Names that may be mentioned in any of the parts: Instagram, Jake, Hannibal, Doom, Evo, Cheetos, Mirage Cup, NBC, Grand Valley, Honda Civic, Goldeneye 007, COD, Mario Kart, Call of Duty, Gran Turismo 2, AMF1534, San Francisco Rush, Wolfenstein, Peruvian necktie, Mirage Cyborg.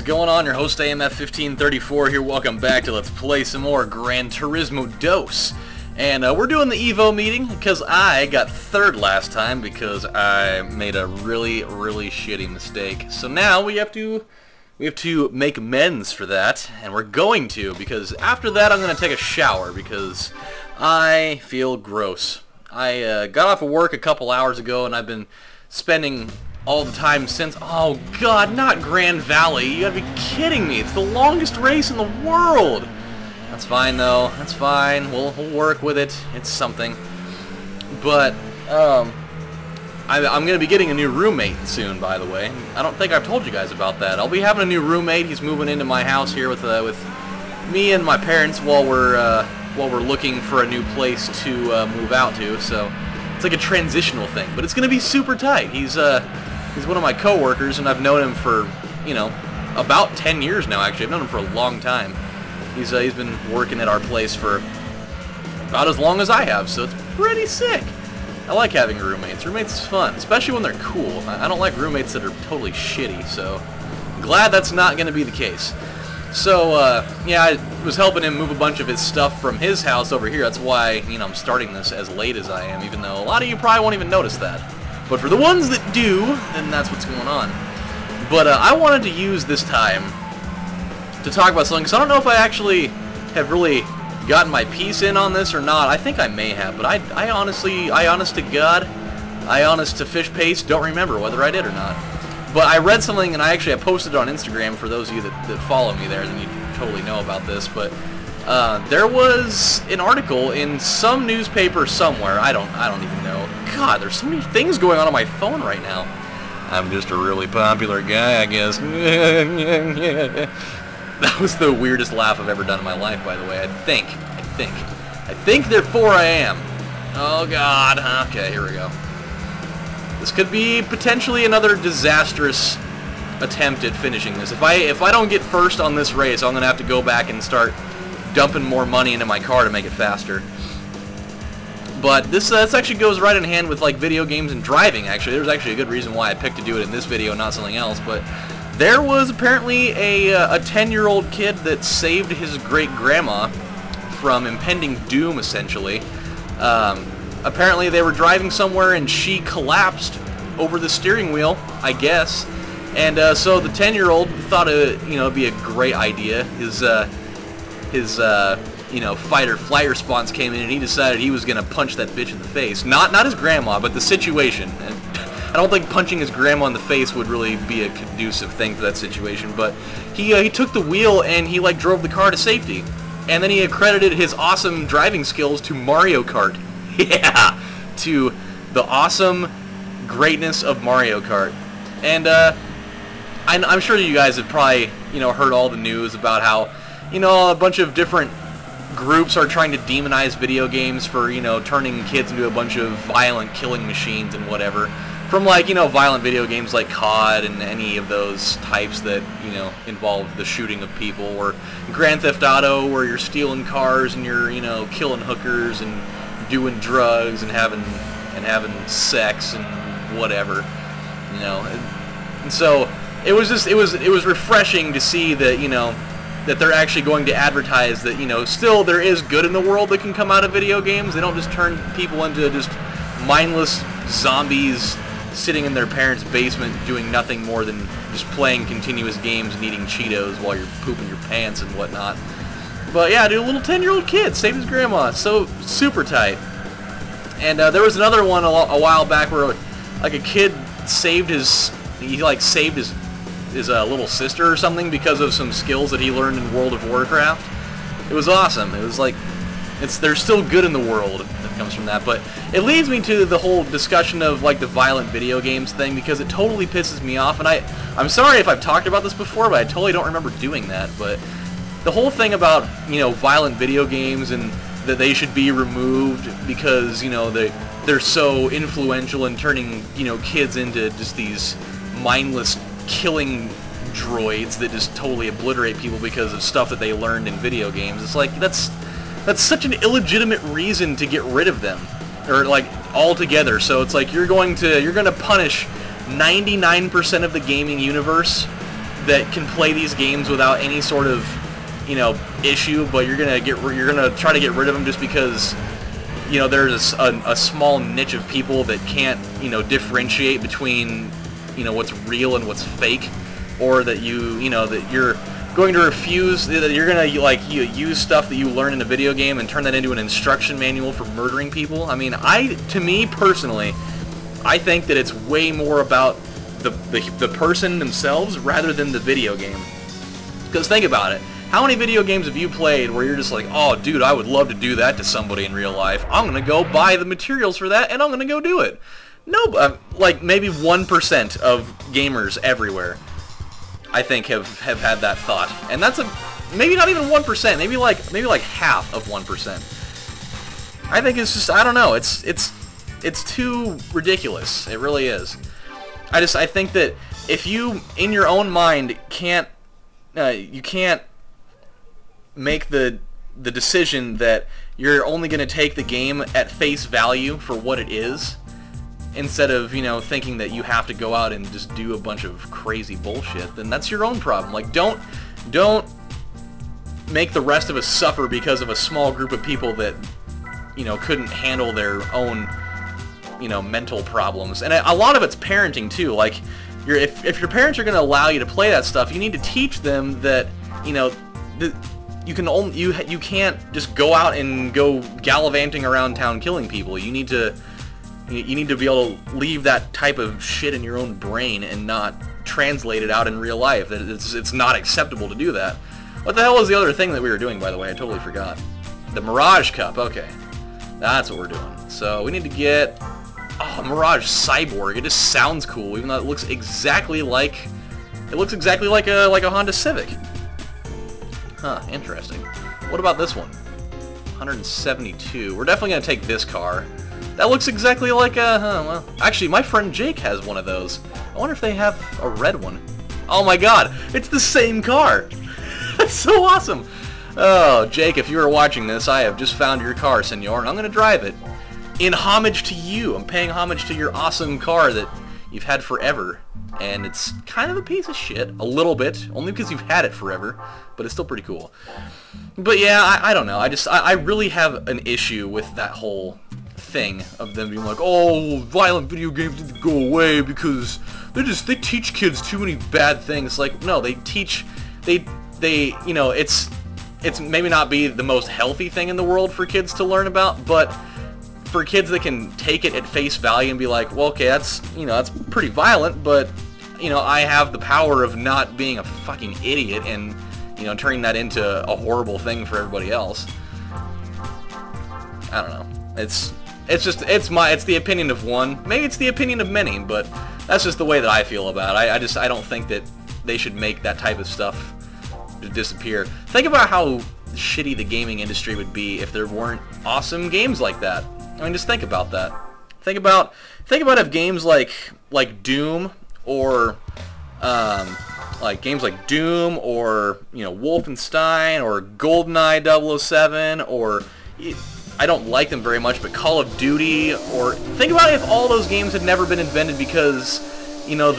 What's going on? Your host AMF1534 here. Welcome back to Let's Play Some More Gran Turismo 2. And we're doing the Evo meeting because I got third last time because I made a really shitty mistake. So now we have to make amends for that, and we're going to, because after that I'm going to take a shower because I feel gross. I got off of work a couple hours ago and I've been spending all the time since. Oh god, not Grand Valley, you gotta be kidding me, it's the longest race in the world! That's fine though, that's fine, we'll work with it, it's something. But, I'm gonna be getting a new roommate soon, by the way. I don't think I've told you guys about that. I'll be having a new roommate, he's moving into my house here with me and my parents while we're looking for a new place to move out to, so it's like a transitional thing, but it's gonna be super tight. He's one of my coworkers, and I've known him for, you know, about 10 years now. Actually, I've known him for a long time. He's been working at our place for about as long as I have, so it's pretty sick. I like having roommates. Roommates is fun, especially when they're cool. I don't like roommates that are totally shitty, so glad that's not gonna be the case. So, yeah, I was helping him move a bunch of his stuff from his house over here. That's why, you know, I'm starting this as late as I am, even though a lot of you probably won't even notice that. But for the ones that do, then that's what's going on. But I wanted to use this time to talk about something, because I don't know if I actually have really gotten my piece in on this or not. I think I may have, but I honest to God, I honest to fish paste, don't remember whether I did or not. But I read something, and I posted it on Instagram for those of you that follow me there, then you totally know about this, but there was an article in some newspaper somewhere, I don't even know. God, there's so many things going on my phone right now. I'm just a really popular guy, I guess. That was the weirdest laugh I've ever done in my life, by the way, I think therefore I am. Oh God, okay, here we go. This could be potentially another disastrous attempt at finishing this. If I don't get first on this race, I'm gonna have to go back and start dumping more money into my car to make it faster. But this actually goes right in hand with like video games and driving. Actually, there's actually a good reason why I picked to do it in this video, and not something else. But there was apparently a 10-year-old kid that saved his great-grandma from impending doom, essentially. Apparently they were driving somewhere and she collapsed over the steering wheel, I guess. And so the 10-year-old thought it, you know, it'd be a great idea. His you know, fight or flight response came in, and he decided he was gonna punch that bitch in the face. Not his grandma, but the situation. And I don't think punching his grandma in the face would really be a conducive thing for that situation. But he took the wheel and he like drove the car to safety. And then he accredited his awesome driving skills to Mario Kart. Yeah, to the awesome greatness of Mario Kart. And I'm sure you guys have probably, you know, heard all the news about how, you know, a bunch of different groups are trying to demonize video games for, you know, turning kids into a bunch of violent killing machines and whatever. From, like, you know, violent video games like COD and any of those types that, you know, involve the shooting of people, or Grand Theft Auto where you're stealing cars and you're, you know, killing hookers and doing drugs and having sex and whatever, you know. And so it was refreshing to see that, you know, that they're actually going to advertise that, you know, still there is good in the world that can come out of video games. They don't just turn people into just mindless zombies sitting in their parents' basement doing nothing more than just playing continuous games and eating Cheetos while you're pooping your pants and whatnot. But yeah, dude, a little 10-year-old kid saved his grandma. So super tight. And there was another one a while back where like a kid saved his little sister or something because of some skills that he learned in World of Warcraft. It was awesome. It was like, there's still good in the world that comes from that. But it leads me to the whole discussion of like the violent video games thing, because it totally pisses me off. And I'm sorry if I've talked about this before, but I totally don't remember doing that. But the whole thing about, you know, violent video games and that they should be removed because, you know, they're so influential in turning, you know, kids into just these mindless killing droids that just totally obliterate people because of stuff that they learned in video games. It's like, that's such an illegitimate reason to get rid of them, or like altogether. So it's like you're going to punish 99% of the gaming universe that can play these games without any sort of, you know, issue, but you're gonna try to get rid of them just because, you know, there's a small niche of people that can't, you know, differentiate between, you know, what's real and what's fake, or that you're going to refuse, that you're gonna use stuff that you learn in a video game and turn that into an instruction manual for murdering people. I mean, to me personally, I think that it's way more about the person themselves rather than the video game. Because think about it. How many video games have you played where you're just like, oh dude, I would love to do that to somebody in real life. I'm gonna go buy the materials for that and I'm gonna go do it. No, like maybe 1% of gamers everywhere, I think, have had that thought. And that's maybe not even 1%, maybe like half of 1%. I think it's just, I don't know, it's too ridiculous. It really is. I think that if you in your own mind can't you can't make the decision that you're only going to take the game at face value for what it is, instead of, you know, thinking that you have to go out and just do a bunch of crazy bullshit, then that's your own problem. Like, don't make the rest of us suffer because of a small group of people that, you know, couldn't handle their own, you know, mental problems. And a lot of it's parenting too. Like, if your parents are going to allow you to play that stuff, you need to teach them that, you know, you can't just go out and go gallivanting around town killing people. You need to be able to leave that type of shit in your own brain and not translate it out in real life. That it's not acceptable to do that. What the hell was the other thing that we were doing, by the way? I totally forgot. The Mirage Cup. Okay, that's what we're doing. So we need to get Mirage Cyborg. It just sounds cool, even though it looks exactly like a Honda Civic. Huh? Interesting. What about this one? 172. We're definitely gonna take this car. That looks exactly like a, well, actually, my friend Jake has one of those. I wonder if they have a red one. Oh my god, it's the same car! That's so awesome! Oh, Jake, if you are watching this, I have just found your car, senor, and I'm gonna drive it. In homage to you, I'm paying homage to your awesome car that you've had forever. And it's kind of a piece of shit, a little bit, only because you've had it forever, but it's still pretty cool. But yeah, I don't know, I really have an issue with that whole thing of them being like, oh, violent video games need to go away because they teach kids too many bad things. Like, no, they you know, it's maybe not be the most healthy thing in the world for kids to learn about, but for kids that can take it at face value and be like, well, okay, that's, you know, that's pretty violent, but, you know, I have the power of not being a fucking idiot and, you know, turning that into a horrible thing for everybody else. I don't know. It's the opinion of one. Maybe it's the opinion of many, but that's just the way that I feel about it. I don't think that they should make that type of stuff to disappear. Think about how shitty the gaming industry would be if there weren't awesome games like that. I mean, just think about that. Think about if games like Doom or you know, Wolfenstein or Goldeneye 007 or, I don't like them very much, but Call of Duty, or think about if all those games had never been invented because, you know,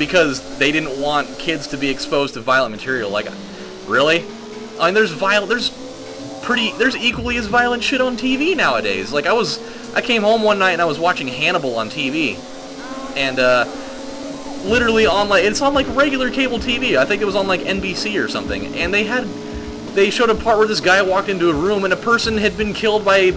because they didn't want kids to be exposed to violent material. Like, really? I mean, there's equally as violent shit on TV nowadays. Like, I came home one night and I was watching Hannibal on TV, and literally on it's on like regular cable TV. I think it was on like NBC or something, and they showed a part where this guy walked into a room and a person had been killed by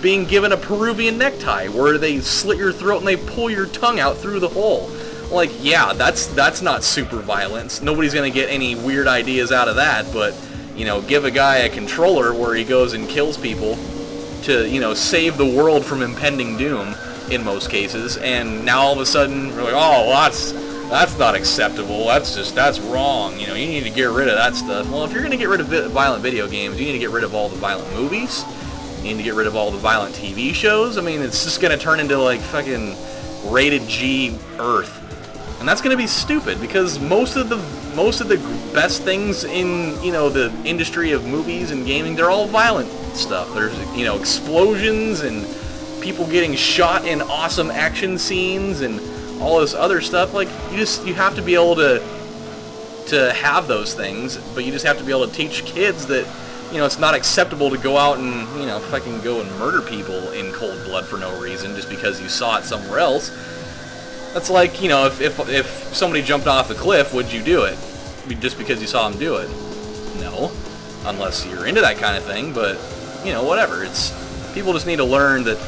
being given a Peruvian necktie, where they slit your throat and they pull your tongue out through the hole. Like, yeah, that's not super violence. Nobody's gonna get any weird ideas out of that, but, you know, give a guy a controller where he goes and kills people to, you know, save the world from impending doom in most cases, and now all of a sudden we're like, oh, that's not acceptable, that's wrong, you know, you need to get rid of that stuff. Well, if you're going to get rid of violent video games, you need to get rid of all the violent movies, you need to get rid of all the violent TV shows. I mean, it's just going to turn into, like, fucking rated G Earth. And that's going to be stupid, because most of the best things in, you know, the industry of movies and gaming, they're all violent stuff. There's, you know, explosions and people getting shot in awesome action scenes and all this other stuff. Like, you have to be able to to have those things, but you just have to be able to teach kids that, you know, it's not acceptable to go out and, you know, fucking go and murder people in cold blood for no reason just because you saw it somewhere else. That's like, you know, if somebody jumped off a cliff, would you do it? Just because you saw them do it? No. Unless you're into that kind of thing, but, you know, whatever. It's, people just need to learn that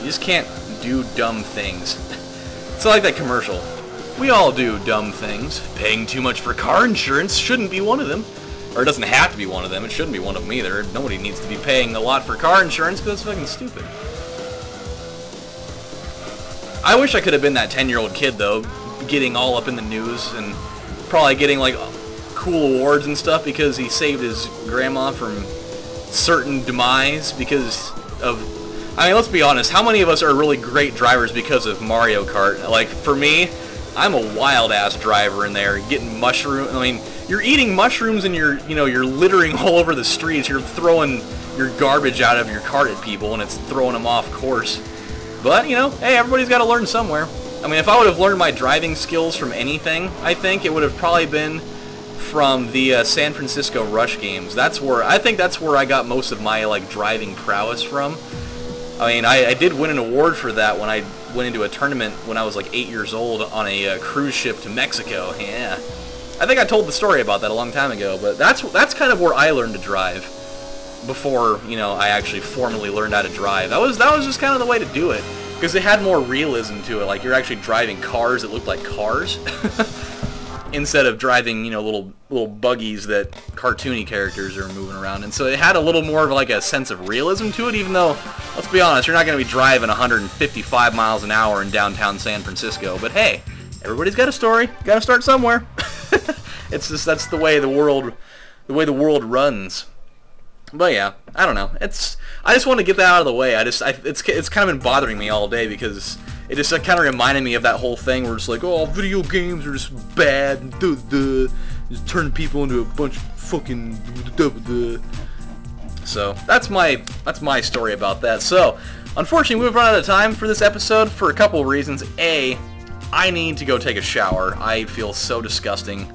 you just can't do dumb things. It's like that commercial. We all do dumb things. Paying too much for car insurance shouldn't be one of them. Or it doesn't have to be one of them. It shouldn't be one of them either. Nobody needs to be paying a lot for car insurance because that's fucking stupid. I wish I could have been that 10-year-old kid, though, getting all up in the news and probably getting, like, cool awards and stuff because he saved his grandma from certain demise because of... I mean, let's be honest, how many of us are really great drivers because of Mario Kart? Like, for me, I'm a wild-ass driver in there, getting mushrooms. I mean, you're eating mushrooms and you're, you know, you're littering all over the streets. You're throwing your garbage out of your cart at people, and it's throwing them off course. But, you know, hey, everybody's got to learn somewhere. I mean, if I would have learned my driving skills from anything, I think it would have probably been from the San Francisco Rush games. That's where, I think that's where I got most of my, like, driving prowess from. I mean, I did win an award for that when I went into a tournament when I was, like, 8 years old on a cruise ship to Mexico. Yeah. I think I told the story about that a long time ago, but that's kind of where I learned to drive. Before, you know, I actually formally learned how to drive. That was just kind of the way to do it. Because it had more realism to it. Like, you're actually driving cars that looked like cars. Instead of driving, you know, little buggies that cartoony characters are moving around. And so it had a little more of, like, a sense of realism to it, even though, let's be honest, you're not going to be driving 155 miles an hour in downtown San Francisco. But hey, everybody's got a story. Got to start somewhere. It's just, that's the way the world runs. But yeah, I don't know. I just want to get that out of the way. It's kind of been bothering me all day because it just kind of reminded me of that whole thing where it's like, oh, video games are just bad and just turn people into a bunch of fucking So that's my story about that. So unfortunately, we've run out of time for this episode for a couple of reasons. A, I need to go take a shower. I feel so disgusting.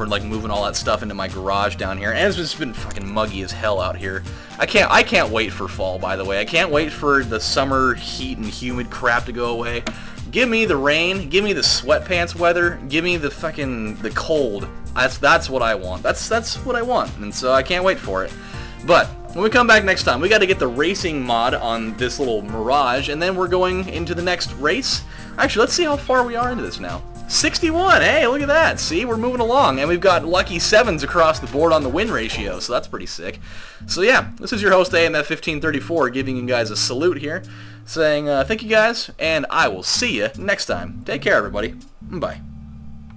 Like moving all that stuff into my garage down here, and it's just been fucking muggy as hell out here. I can't wait for fall, by the way. I can't wait for the summer heat and humid crap to go away. Give me the rain, give me the sweatpants weather, give me the fucking the cold. That's what I want. That's what I want, and so I can't wait for it. But when we come back next time, we got to get the racing mod on this little Mirage, and then we're going into the next race. Actually, let's see how far we are into this now. 61, hey, look at that. See, we're moving along, and we've got lucky 7s across the board on the win ratio, so that's pretty sick. So yeah, this is your host, AMF1534, giving you guys a salute here, saying thank you guys, and I will see you next time. Take care, everybody. Bye.